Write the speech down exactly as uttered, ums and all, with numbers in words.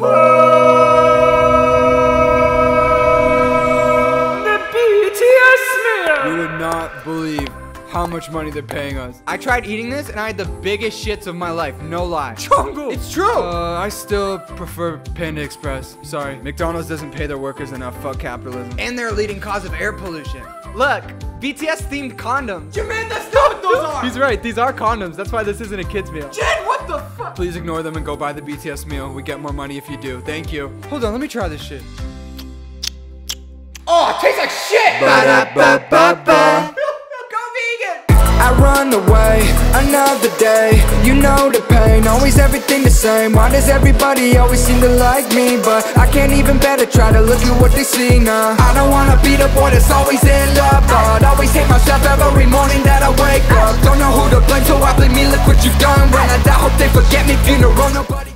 The B T S meal! You would not believe how much money they're paying us. I tried eating this and I had the biggest shits of my life, no lie. Jungle! It's true! Uh, I still prefer Panda Express. Sorry, McDonald's doesn't pay their workers enough, fuck capitalism. And they're a leading cause of air pollution. Look, B T S themed condoms. Jermaine, that's not what those are! He's right, these are condoms, that's why this isn't a kid's meal. Jen, what the fuck? Please ignore them and go buy the B T S meal. We get more money if you do, thank you. Hold on, let me try this shit. Oh, it tastes like shit! Ba-da-ba-ba-ba. I run away, another day, you know the pain, always everything the same. Why does everybody always seem to like me? But I can't even better try to look at what they see now. I don't wanna be the boy that's always in love, but always hate myself every morning that I wake up. Don't know who to blame, so I blame me, look what you've done. When I die, hope they forget me, funeral, nobody